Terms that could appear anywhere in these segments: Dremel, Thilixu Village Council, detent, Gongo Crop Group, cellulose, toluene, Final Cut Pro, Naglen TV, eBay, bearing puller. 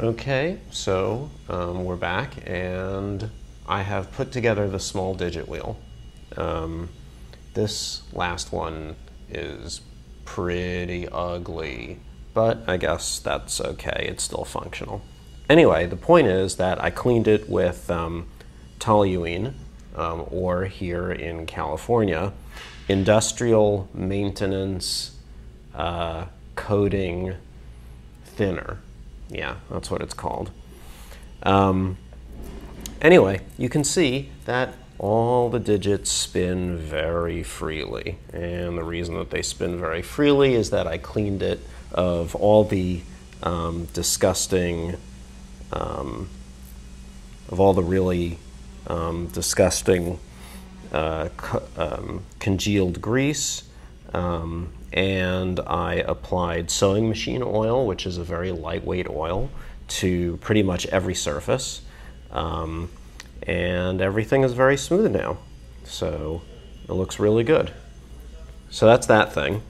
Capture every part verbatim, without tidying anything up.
Okay, so um, we're back, and I have put together the small digit wheel. Um, this last one is pretty ugly, but I guess that's okay, it's still functional. Anyway, the point is that I cleaned it with um, toluene, um, or here in California, industrial maintenance uh, coating thinner. Yeah, that's what it's called. Um, anyway, you can see that all the digits spin very freely. And the reason that they spin very freely is that I cleaned it of all the um, disgusting, um, of all the really um, disgusting uh, co um, congealed grease. Um, and I applied sewing machine oil, which is a very lightweight oil, to pretty much every surface. Um, and everything is very smooth now, so it looks really good. So that's that thing.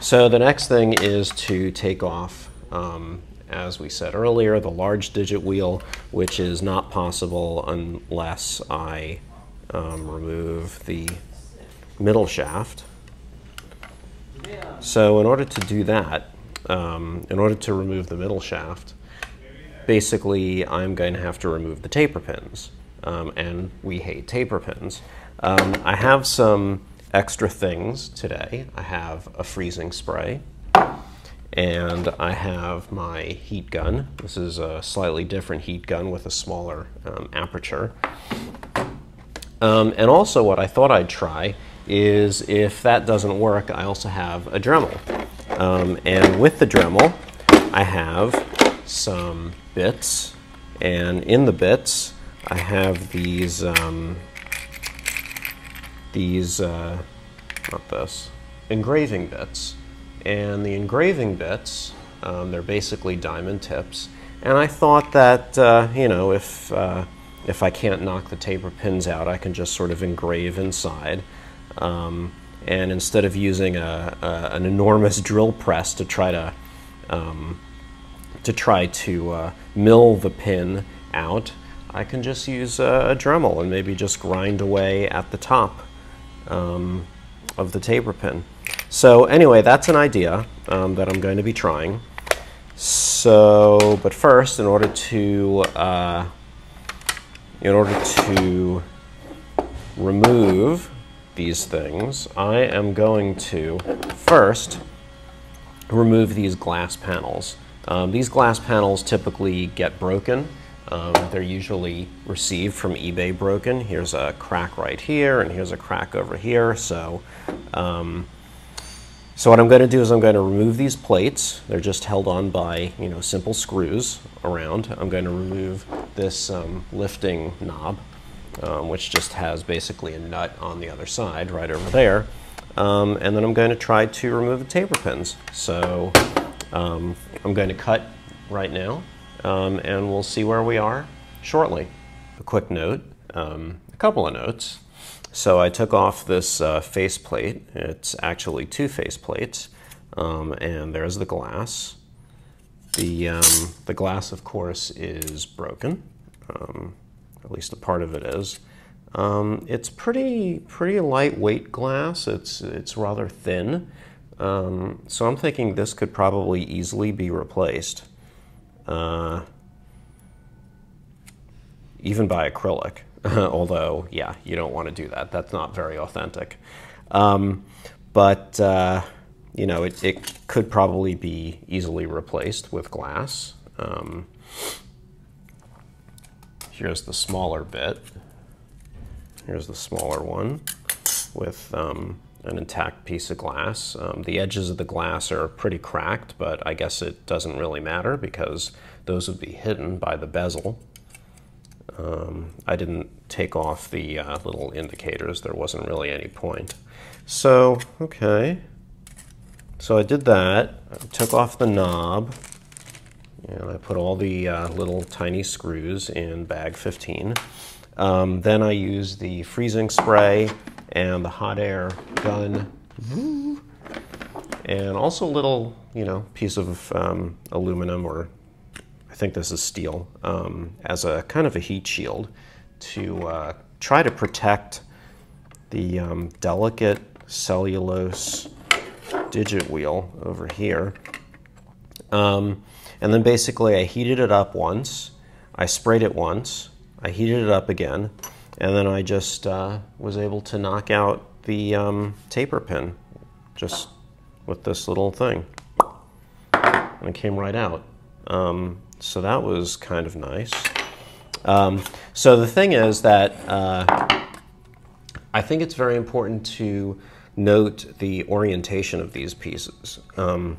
So the next thing is to take off, um, as we said earlier, the large digit wheel, which is not possible unless I um, remove the middle shaft. So in order to do that, um, in order to remove the middle shaft, basically, I'm going to have to remove the taper pins, um, and we hate taper pins. Um, I have some extra things today. I have a freezing spray, and I have my heat gun. This is a slightly different heat gun with a smaller um, aperture. Um, and also what I thought I'd try is, if that doesn't work, I also have a Dremel. Um, and with the Dremel, I have some bits, and in the bits I have these um, these uh, not this engraving bits, and the engraving bits um, they're basically diamond tips, and I thought that uh, you know, if uh, if I can't knock the taper pins out, I can just sort of engrave inside, um, and instead of using a, a, an enormous drill press to try to um, to try to uh, mill the pin out, I can just use a, a Dremel and maybe just grind away at the top um, of the taper pin. So anyway, that's an idea um, that I'm going to be trying. So, but first, in order to uh, in order to remove these things, I am going to first remove these glass panels. Um, these glass panels typically get broken. Um, they're usually received from eBay broken. Here's a crack right here, and here's a crack over here. So, um, so what I'm going to do is I'm going to remove these plates. They're just held on by, you know, simple screws around. I'm going to remove this um, lifting knob, um, which just has basically a nut on the other side, right over there. Um, and then I'm going to try to remove the taper pins. So. Um, I'm going to cut right now, um, and we'll see where we are shortly. A quick note, um, a couple of notes. So I took off this uh, face plate. It's actually two face plates, um, and there's the glass. The, um, the glass, of course, is broken, um, at least a part of it is. Um, it's pretty, pretty lightweight glass. It's, it's rather thin. Um, so I'm thinking this could probably easily be replaced, uh, even by acrylic, although, yeah, you don't want to do that. That's not very authentic. Um, but, uh, you know, it, it could probably be easily replaced with glass. Um, here's the smaller bit. Here's the smaller one with... Um, an intact piece of glass. Um, the edges of the glass are pretty cracked, but I guess it doesn't really matter because those would be hidden by the bezel. Um, I didn't take off the uh, little indicators. There wasn't really any point. So, okay. So I did that. I took off the knob, and I put all the uh, little tiny screws in bag fifteen. Um, then I used the freezing spray and the hot air gun, and also a little, you know, piece of um, aluminum, or I think this is steel, um, as a kind of a heat shield to uh, try to protect the um, delicate cellulose digit wheel over here. Um, and then basically I heated it up once, I sprayed it once, I heated it up again, and then I just uh, was able to knock out the um, taper pin just with this little thing, and it came right out. Um, so that was kind of nice. Um, so the thing is that uh, I think it's very important to note the orientation of these pieces, um,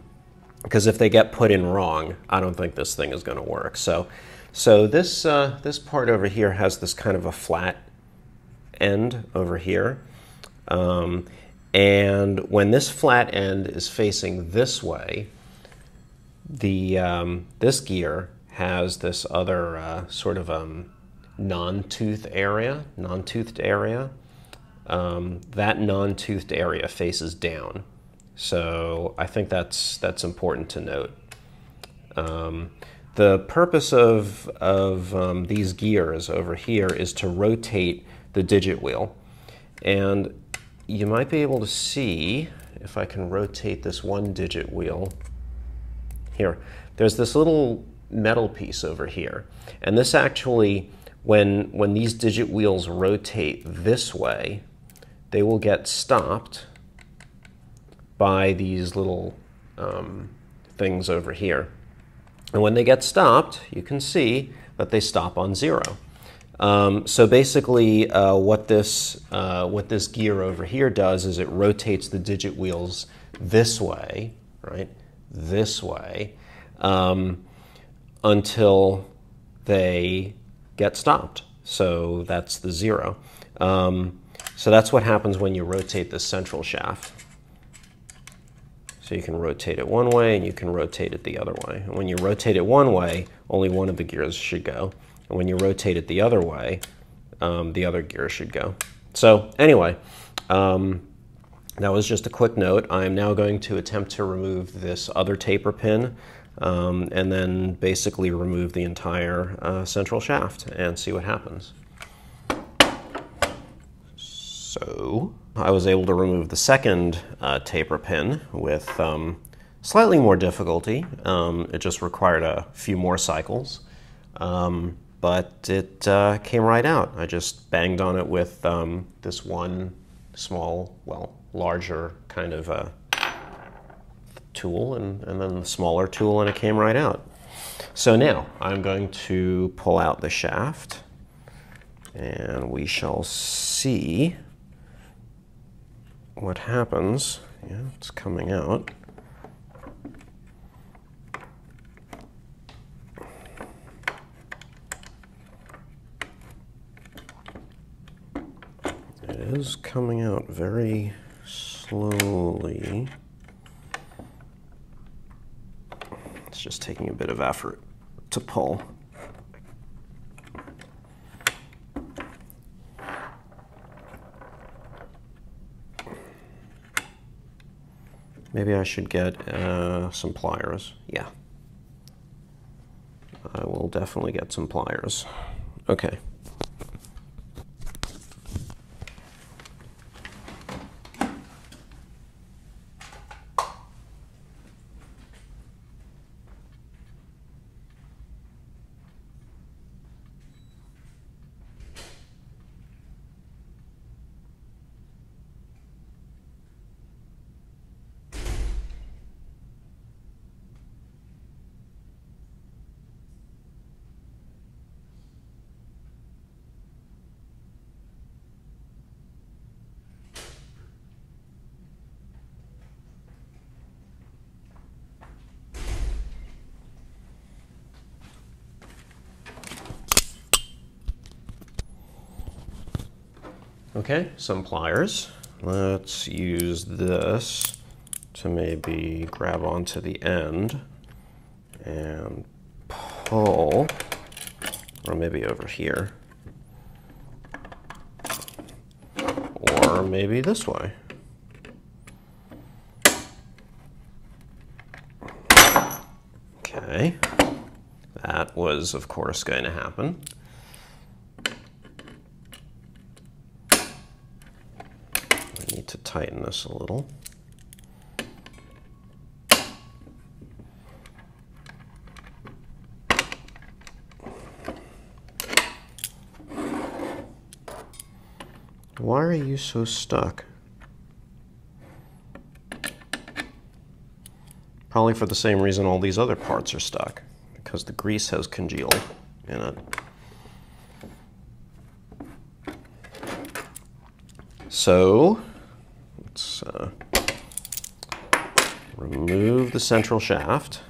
because if they get put in wrong, I don't think this thing is going to work. So, so this uh, this part over here has this kind of a flat end over here, um, and when this flat end is facing this way, the um, this gear has this other uh, sort of um, non-toothed area, non-toothed area. Um, that non-toothed area faces down. So I think that's that's important to note. Um, the purpose of, of um, these gears over here is to rotate the digit wheel. And you might be able to see, if I can rotate this one digit wheel, here, there's this little metal piece over here. And this actually, when, when these digit wheels rotate this way, they will get stopped by these little um, things over here. And when they get stopped, you can see that they stop on zero. Um, so basically uh, what this, uh, what this gear over here does is it rotates the digit wheels this way, right, this way, um, until they get stopped. So that's the zero. Um, so that's what happens when you rotate this central shaft. So you can rotate it one way and you can rotate it the other way. And when you rotate it one way, only one of the gears should go. And when you rotate it the other way, um, the other gear should go. So anyway, um, that was just a quick note. I'm now going to attempt to remove this other taper pin um, and then basically remove the entire uh, central shaft and see what happens. So I was able to remove the second uh, taper pin with um, slightly more difficulty. Um, it just required a few more cycles, um, but it uh, came right out. I just banged on it with um, this one small, well, larger kind of uh, tool, and, and then the smaller tool, and it came right out. So now I'm going to pull out the shaft, and we shall see what happens. Yeah, it's coming out. It is coming out very slowly. It's just taking a bit of effort to pull. Maybe I should get uh, some pliers. Yeah. I will definitely get some pliers. Okay. Okay, some pliers. Let's use this to maybe grab onto the end and pull, or maybe over here, or maybe this way. Okay, that was of course going to happen. I need to tighten this a little. Why are you so stuck? Probably for the same reason all these other parts are stuck, because the grease has congealed in it. So let's uh, remove the central shaft.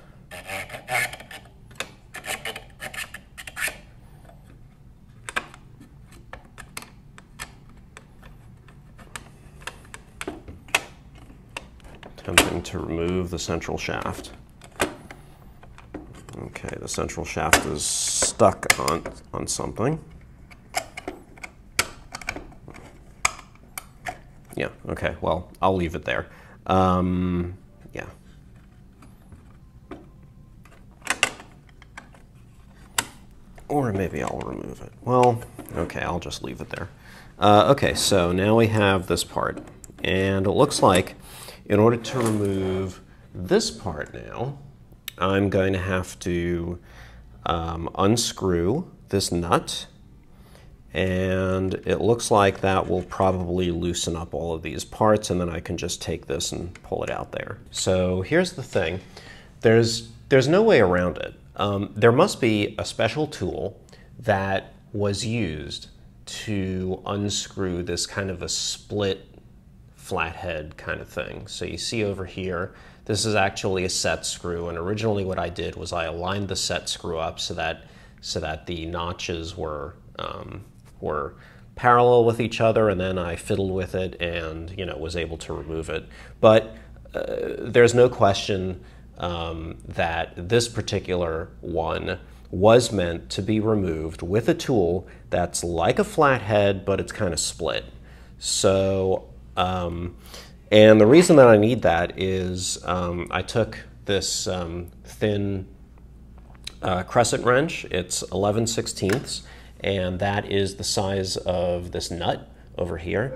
To remove the central shaft. Okay, the central shaft is stuck on, on something. Yeah, okay, well, I'll leave it there. Um, yeah. Or maybe I'll remove it. Well, okay, I'll just leave it there. Uh, okay, so now we have this part, and it looks like in order to remove this part now, I'm going to have to um, unscrew this nut, and it looks like that will probably loosen up all of these parts, and then I can just take this and pull it out there. So here's the thing, there's, there's no way around it. Um, there must be a special tool that was used to unscrew this kind of a split flathead kind of thing. So you see over here, this is actually a set screw, and originally what I did was I aligned the set screw up so that so that the notches were um, were parallel with each other, and then I fiddled with it and you know was able to remove it. But uh, there's no question um, that this particular one was meant to be removed with a tool that's like a flathead, but it's kind of split. So Um, and the reason that I need that is um, I took this um, thin uh, crescent wrench. It's eleven sixteenths, and that is the size of this nut over here.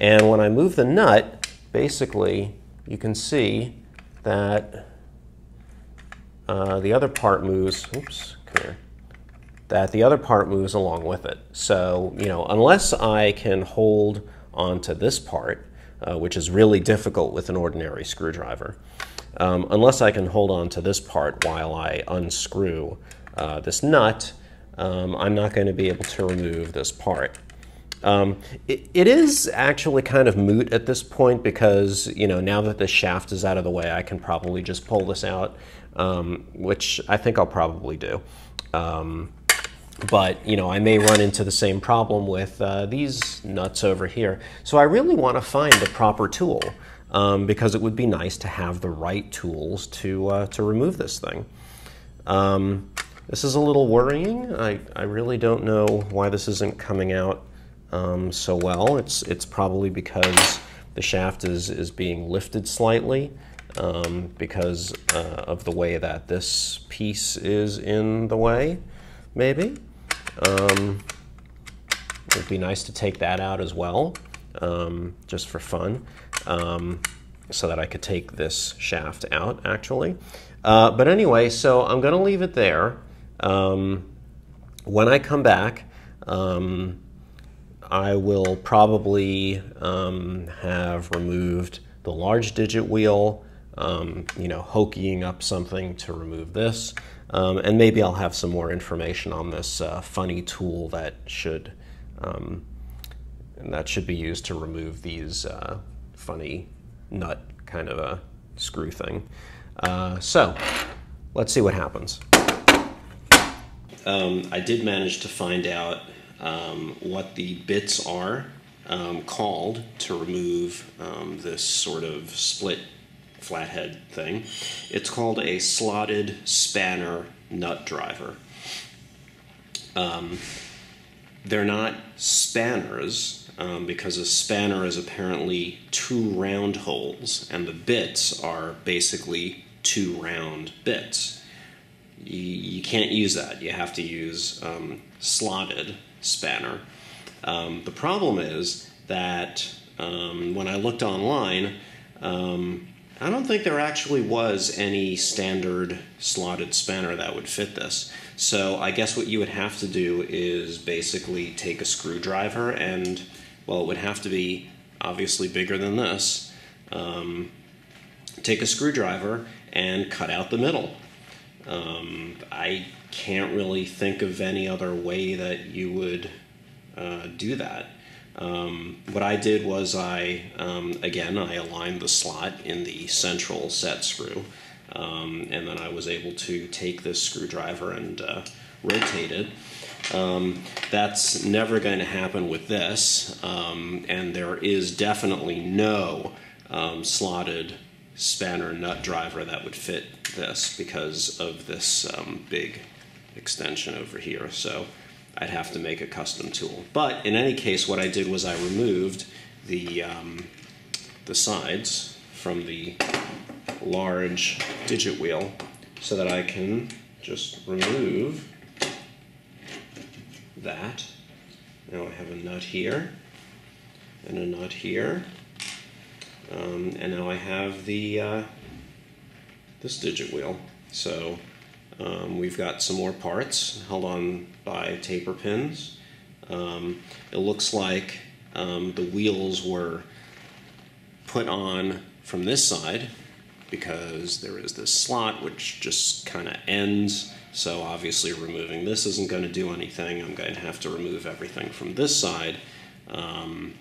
And when I move the nut, basically you can see that uh, the other part moves. Oops, come here. That the other part moves along with it. So you know, unless I can hold onto this part, uh, which is really difficult with an ordinary screwdriver. Um, unless I can hold on to this part while I unscrew uh, this nut, um, I'm not going to be able to remove this part. Um, it, it is actually kind of moot at this point because, you know, now that the shaft is out of the way, I can probably just pull this out, um, which I think I'll probably do. Um, But, you know, I may run into the same problem with uh, these nuts over here. So I really want to find the proper tool um, because it would be nice to have the right tools to, uh, to remove this thing. Um, this is a little worrying. I, I really don't know why this isn't coming out um, so well. It's, it's probably because the shaft is, is being lifted slightly um, because uh, of the way that this piece is in the way, maybe. Um, it would be nice to take that out as well, um, just for fun, um, so that I could take this shaft out, actually. Uh, but anyway, so I'm going to leave it there. Um, when I come back, um, I will probably um, have removed the large digit wheel, um, you know, hokeying up something to remove this. Um, and maybe I'll have some more information on this uh, funny tool that should um, that should be used to remove these uh, funny nut kind of a screw thing. Uh, so let's see what happens. Um, I did manage to find out um, what the bits are um, called to remove um, this sort of split flathead thing. It's called a slotted spanner nut driver. Um, they're not spanners um, because a spanner is apparently two round holes, and the bits are basically two round bits. can't use that. You have to use um, slotted spanner. Um, the problem is that um, when I looked online, um, I don't think there actually was any standard slotted spanner that would fit this. So I guess what you would have to do is basically take a screwdriver and, well, it would have to be obviously bigger than this. Um, take a screwdriver and cut out the middle. Um, I can't really think of any other way that you would uh, do that. Um, what I did was I, um, again, I aligned the slot in the central set screw, um, and then I was able to take this screwdriver and uh, rotate it. Um, that's never going to happen with this, um, and there is definitely no um, slotted spanner nut driver that would fit this because of this um, big extension over here. So I'd have to make a custom tool. But in any case, what I did was I removed the, um, the sides from the large digit wheel so that I can just remove that. Now I have a nut here and a nut here. Um, and now I have the uh, this digit wheel. So Um, we've got some more parts held on by taper pins. Um, it looks like um, the wheels were put on from this side because there is this slot which just kind of ends. So obviously removing this isn't going to do anything. I'm going to have to remove everything from this side. Um,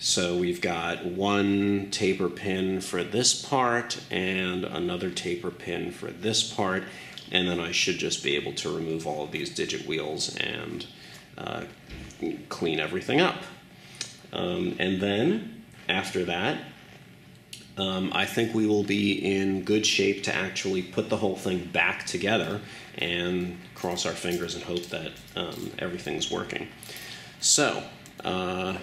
so we've got one taper pin for this part and another taper pin for this part. And then I should just be able to remove all of these digit wheels and uh, clean everything up. Um, and then after that, um, I think we will be in good shape to actually put the whole thing back together and cross our fingers and hope that um, everything's working. So uh,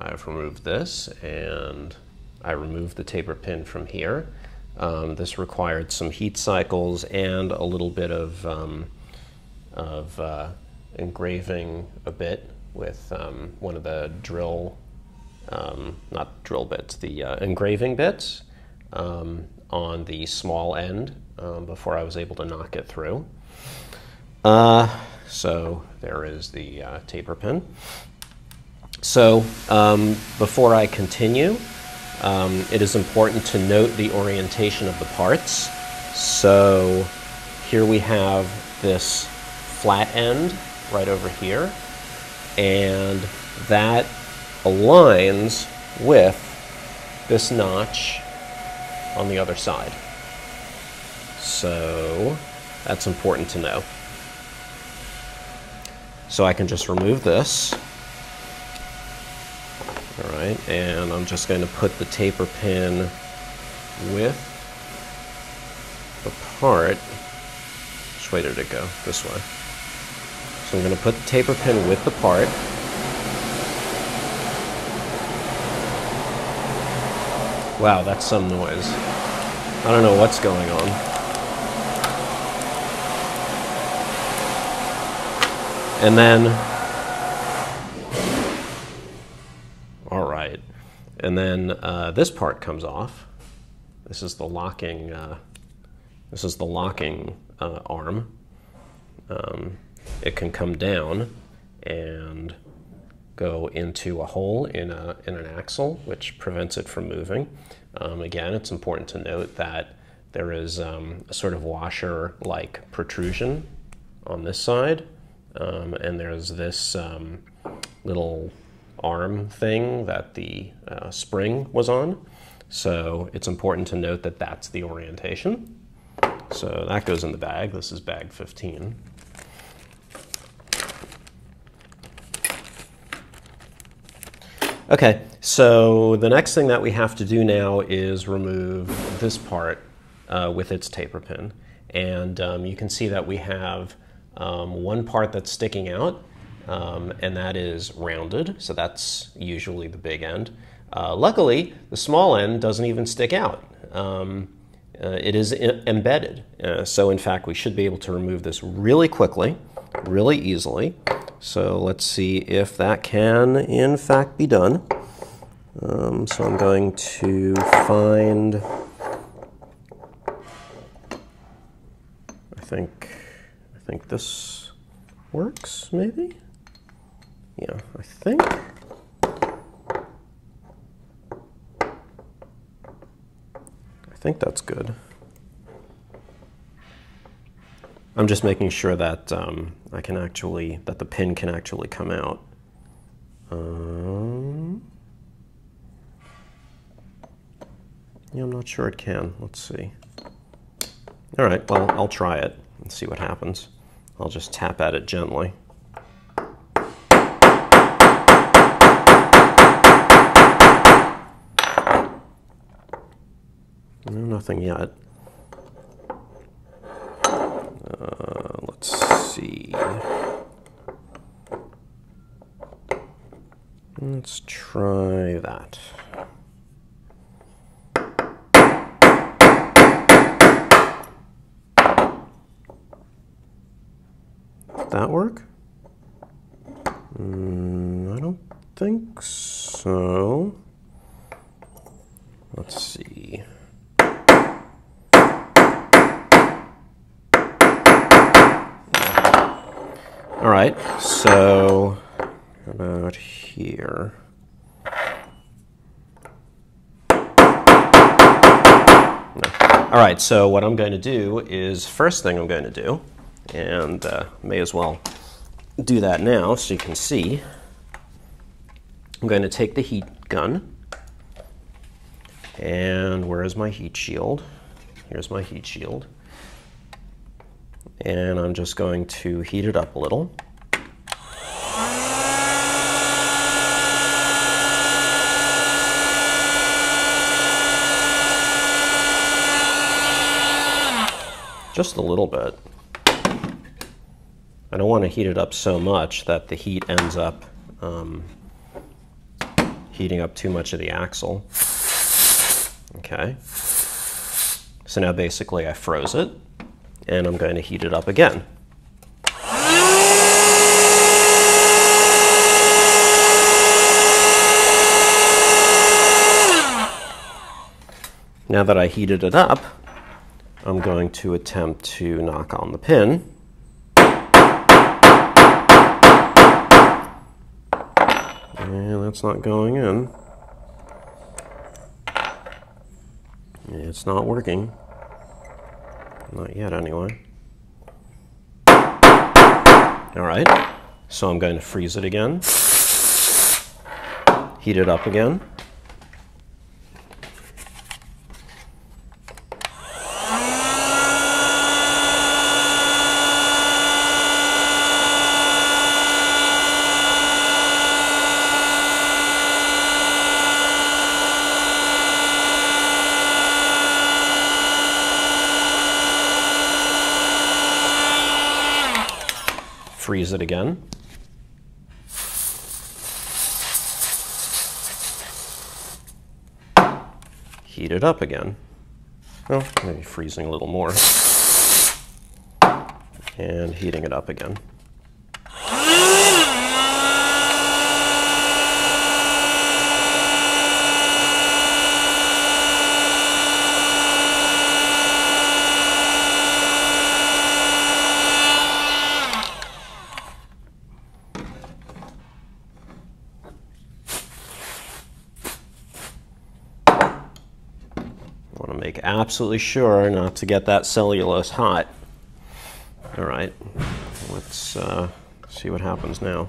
I've removed this and I removed the taper pin from here. Um, this required some heat cycles and a little bit of, um, of uh, engraving a bit with um, one of the drill, um, not drill bits, the uh, engraving bits um, on the small end um, before I was able to knock it through. Uh, so there is the uh, taper pin. So um, before I continue, Um, it is important to note the orientation of the parts. So here we have this flat end right over here, and that aligns with this notch on the other side. So that's important to know. So I can just remove this. All right, and I'm just going to put the taper pin with the part. Which way did it go? This way. So I'm going to put the taper pin with the part. Wow, that's some noise. I don't know what's going on. And then And then uh, this part comes off. This is the locking. Uh, this is the locking uh, arm. Um, it can come down and go into a hole in a in an axle, which prevents it from moving. Um, again, it's important to note that there is um, a sort of washer-like protrusion on this side, um, and there's this um, little arm thing that the uh, spring was on. So it's important to note that that's the orientation. So that goes in the bag. This is bag fifteen. Okay, so the next thing that we have to do now is remove this part uh, with its taper pin. And um, you can see that we have um, one part that's sticking out. Um, and that is rounded, so that's usually the big end. Uh, luckily, the small end doesn't even stick out. Um, Uh, it is embedded. Uh, so in fact, we should be able to remove this really quickly, really easily. So let's see if that can in fact be done. Um, so I'm going to find, I think, I think this works maybe? Yeah, I think. I think that's good. I'm just making sure that um, I can actually, that the pin can actually come out. Um, yeah, I'm not sure it can. Let's see. All right, well, I'll try it and see what happens. I'll just tap at it gently. Nothing yet. Uh, let's see. Let's try that. Did that work? Mm, I don't think so. Let's see. All right, so about here. No. All right, so what I'm going to do is, first thing I'm going to do, and uh, may as well do that now so you can see, I'm going to take the heat gun, and where is my heat shield? Here's my heat shield. And I'm just going to heat it up a little. Just a little bit. I don't want to heat it up so much that the heat ends up um, heating up too much of the axle. Okay. So now basically I froze it. And I'm going to heat it up again. Now that I heated it up, I'm going to attempt to knock on the pin. And that's not going in. It's not working. Not yet, anyway. All right, so I'm going to freeze it again, heat it up again. Freeze it again. Heat it up again. Well, maybe freezing a little more. And heating it up again. Absolutely sure not to get that cellulose hot. All right, let's uh, see what happens now.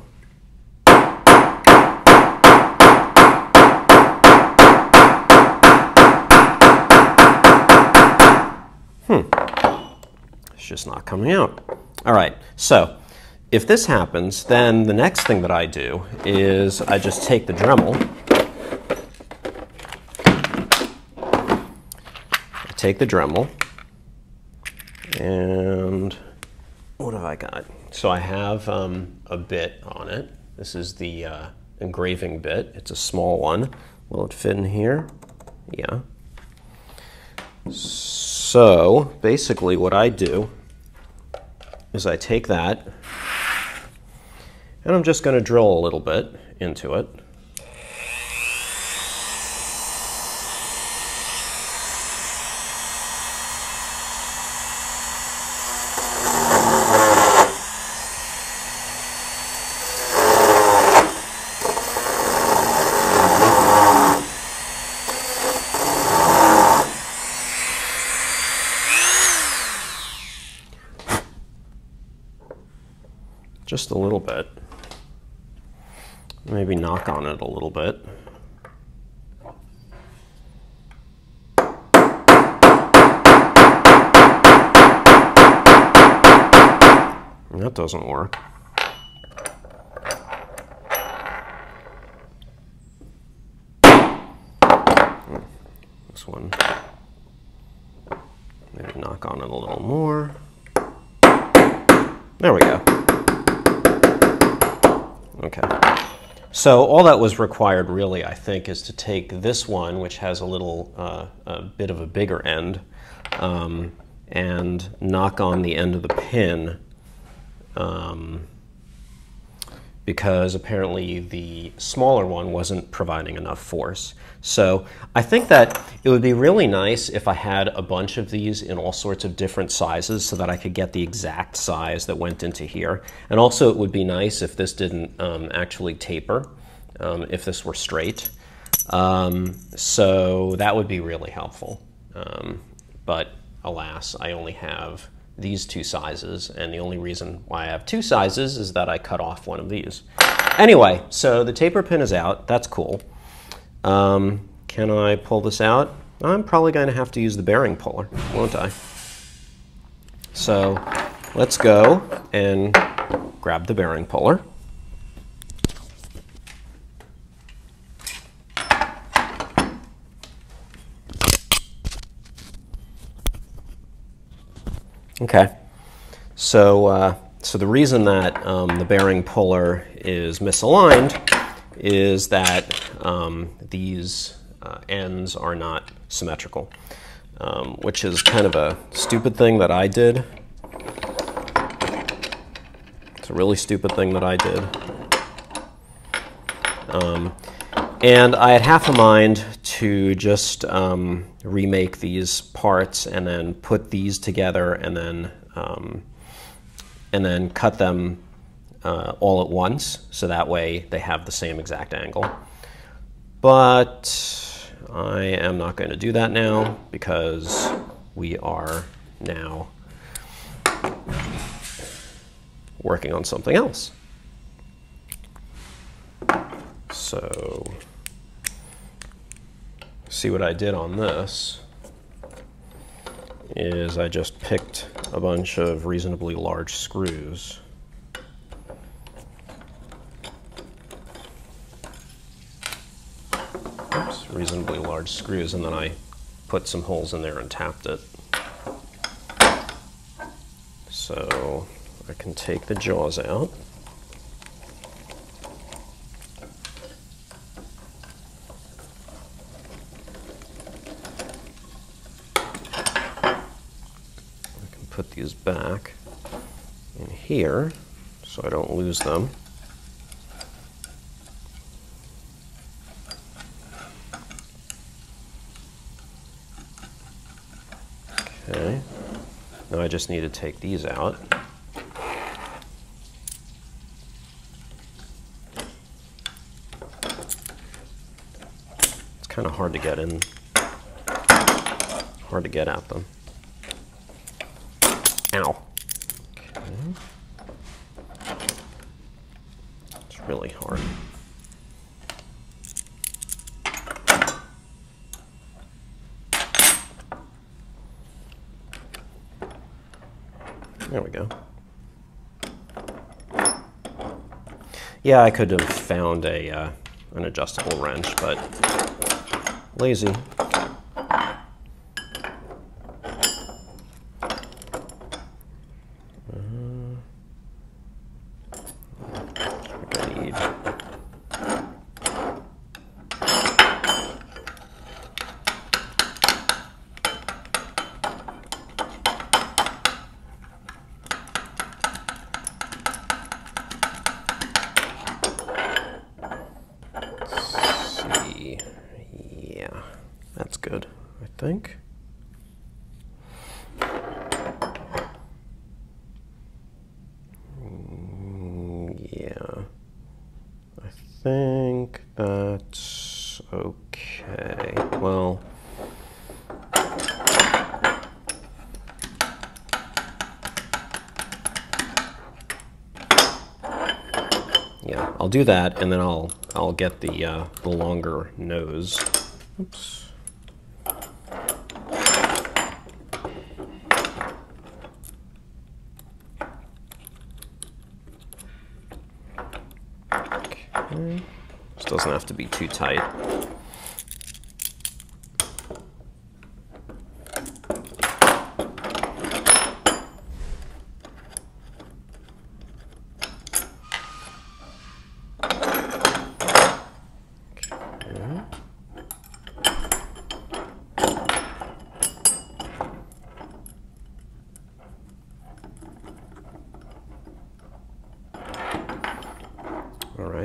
Hmm, it's just not coming out. All right, so if this happens, then the next thing that I do is I just take the Dremel. Take the Dremel, and what have I got? So I have um, a bit on it. This is the uh, engraving bit. It's a small one. Will it fit in here? Yeah. So basically what I do is I take that and I'm just going to drill a little bit into it. Just a little bit. Maybe knock on it a little bit. That doesn't work. This one. Maybe knock on it a little more. There we go. Okay. So all that was required really, I think, is to take this one, which has a little uh, a bit of a bigger end, um, and knock on the end of the pin, um, because apparently the smaller one wasn't providing enough force. So I think that it would be really nice if I had a bunch of these in all sorts of different sizes so that I could get the exact size that went into here. And also it would be nice if this didn't um, actually taper, um, if this were straight. Um, so that would be really helpful. Um, but alas, I only have these two sizes, and the only reason why I have two sizes is that I cut off one of these. Anyway, so the taper pin is out. That's cool. Um, can I pull this out? I'm probably going to have to use the bearing puller, won't I? So let's go and grab the bearing puller. Okay, so uh, so the reason that um, the bearing puller is misaligned is that um, these uh, ends are not symmetrical, um, which is kind of a stupid thing that I did. It's a really stupid thing that I did. Um, and I had half a mind to just um, remake these parts and then put these together and then um, and then cut them Uh, all at once, so that way they have the same exact angle. But I am not going to do that now, because we are now working on something else. So, see what I did on this is I just picked a bunch of reasonably large screws. Reasonably large screws, and then I put some holes in there and tapped it. So I can take the jaws out. I can put these back in here so I don't lose them. Okay, now I just need to take these out. It's kind of hard to get in, hard to get at them. Ow. Okay. It's really hard. There we go. Yeah, I could have found a uh, an adjustable wrench, but lazy. think. Yeah, I think that's okay. Well, yeah, I'll do that, and then I'll I'll get the uh, the longer nose. Oops. Okay. This doesn't have to be too tight.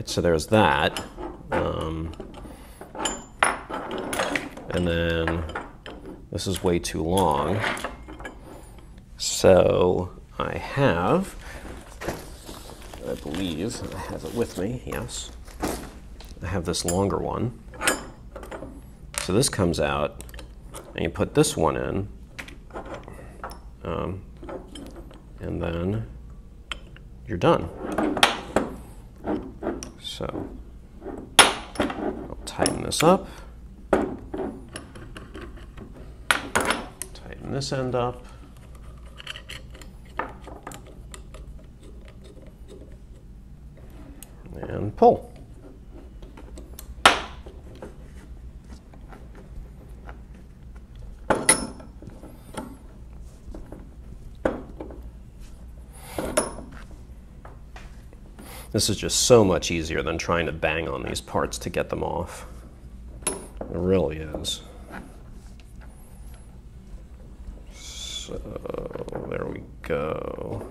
So there's that, um, and then this is way too long, so I have, I believe, I have it with me, yes, I have this longer one, so this comes out, and you put this one in, um, and then you're done. So I'll tighten this up, tighten this end up, and pull. This is just so much easier than trying to bang on these parts to get them off. It really is. So, there we go.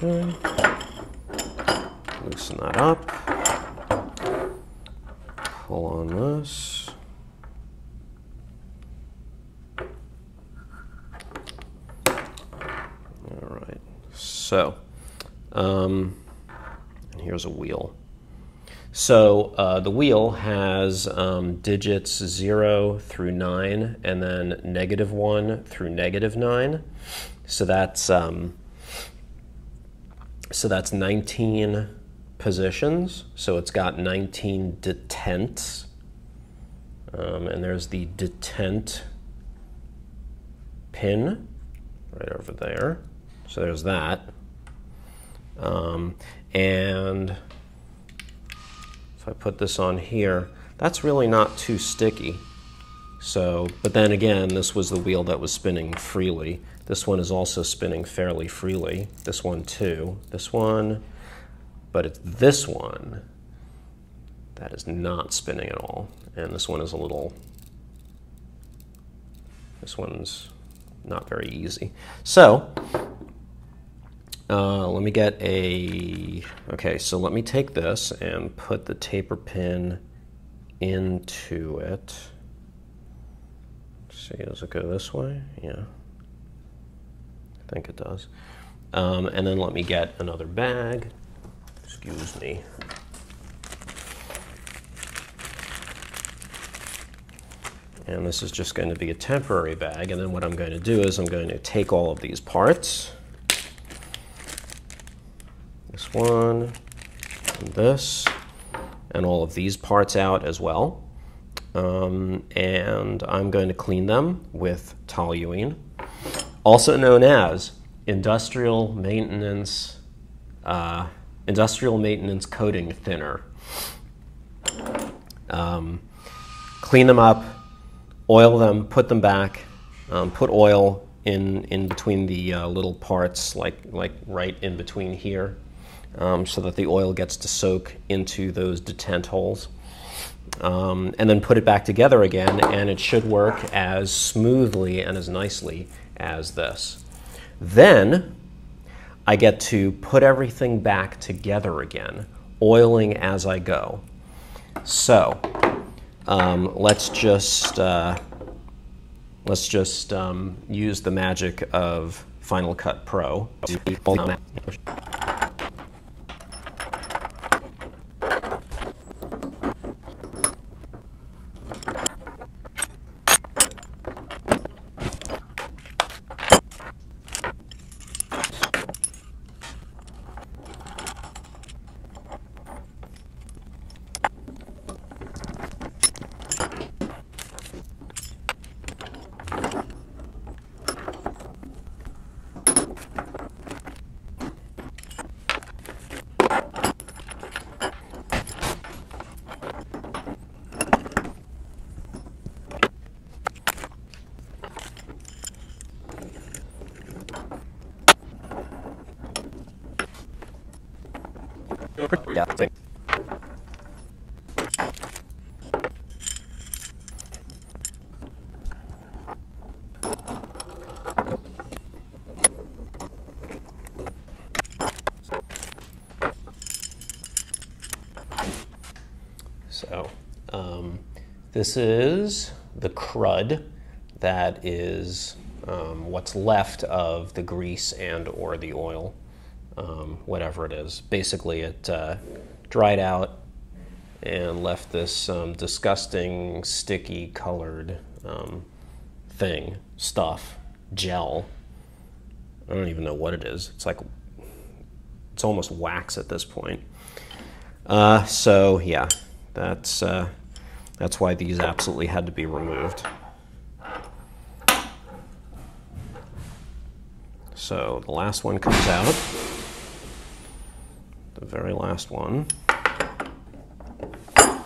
Okay. Loosen that up. Pull on this. All right. So. Um, and here's a wheel. So uh, the wheel has um, digits zero through nine, and then negative one through negative nine. So that's um, so that's nineteen positions. So it's got nineteen detents, um, and there's the detent pin right over there. So there's that. Um, and if I put this on here, that's really not too sticky. So, but then again, this was the wheel that was spinning freely. This one is also spinning fairly freely. This one too. This one, but it's this one that is not spinning at all. And this one is a little, this one's not very easy. So, Uh, let me get a, okay, so let me take this and put the taper pin into it. Let's see, does it go this way? Yeah, I think it does. Um, and then let me get another bag. Excuse me. And this is just going to be a temporary bag. And then what I'm going to do is I'm going to take all of these parts. This one, and this, and all of these parts out as well. Um, and I'm going to clean them with toluene, also known as industrial maintenance, uh, industrial maintenance coating thinner. Um, clean them up, oil them, put them back, um, put oil in in between the uh, little parts, like like right in between here. Um, so that the oil gets to soak into those detent holes, um, and then put it back together again, and it should work as smoothly and as nicely as this. Then I get to put everything back together again, oiling as I go. So Um, let's just uh, let's just um, use the magic of Final Cut Pro. Yeah, thing. So um, this is the crud that is um, what's left of the grease and or the oil. Um, whatever it is. Basically, it uh, dried out and left this um, disgusting, sticky, colored um, thing, stuff, gel. I don't even know what it is. It's like, it's almost wax at this point. Uh, so yeah, that's, uh, that's why these absolutely had to be removed. So the last one comes out. The very last one, if I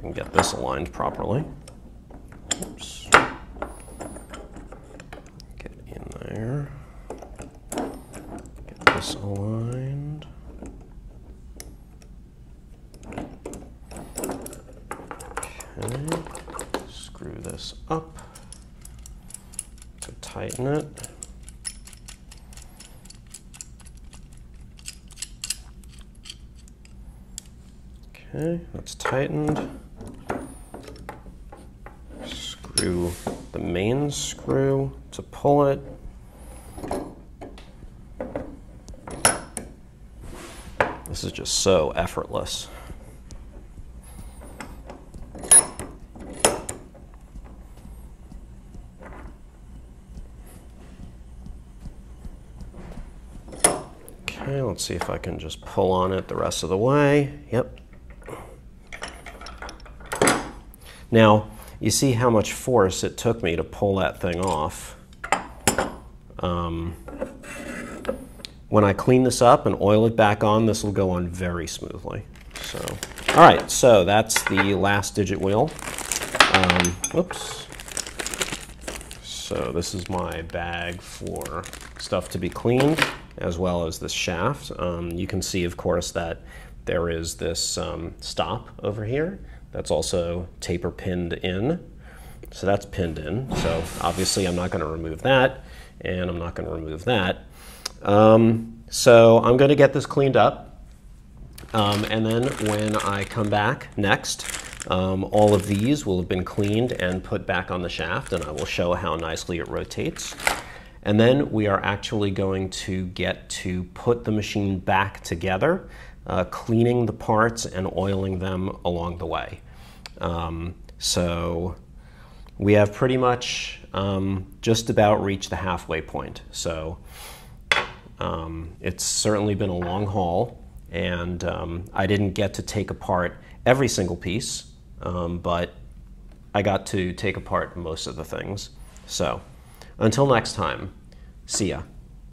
can get this aligned properly. Oops. Get in there, get this aligned. Okay, screw this up to tighten it. Okay, that's tightened. Screw the main screw to pull it. This is just so effortless. Okay, let's see if I can just pull on it the rest of the way. Yep. Now, you see how much force it took me to pull that thing off. Um, when I clean this up and oil it back on, this will go on very smoothly. So, all right, so that's the last digit wheel. Um, whoops. So this is my bag for stuff to be cleaned, as well as this shaft. Um, you can see, of course, that there is this um, stop over here. That's also taper pinned in. So that's pinned in. So obviously I'm not gonna remove that, and I'm not gonna remove that. Um, so I'm gonna get this cleaned up. Um, and then when I come back next, um, all of these will have been cleaned and put back on the shaft, and I will show how nicely it rotates. And then we are actually going to get to put the machine back together, uh, cleaning the parts and oiling them along the way. Um, so we have pretty much um, just about reached the halfway point. So um, it's certainly been a long haul, and um, I didn't get to take apart every single piece, um, but I got to take apart most of the things. So until next time, see ya.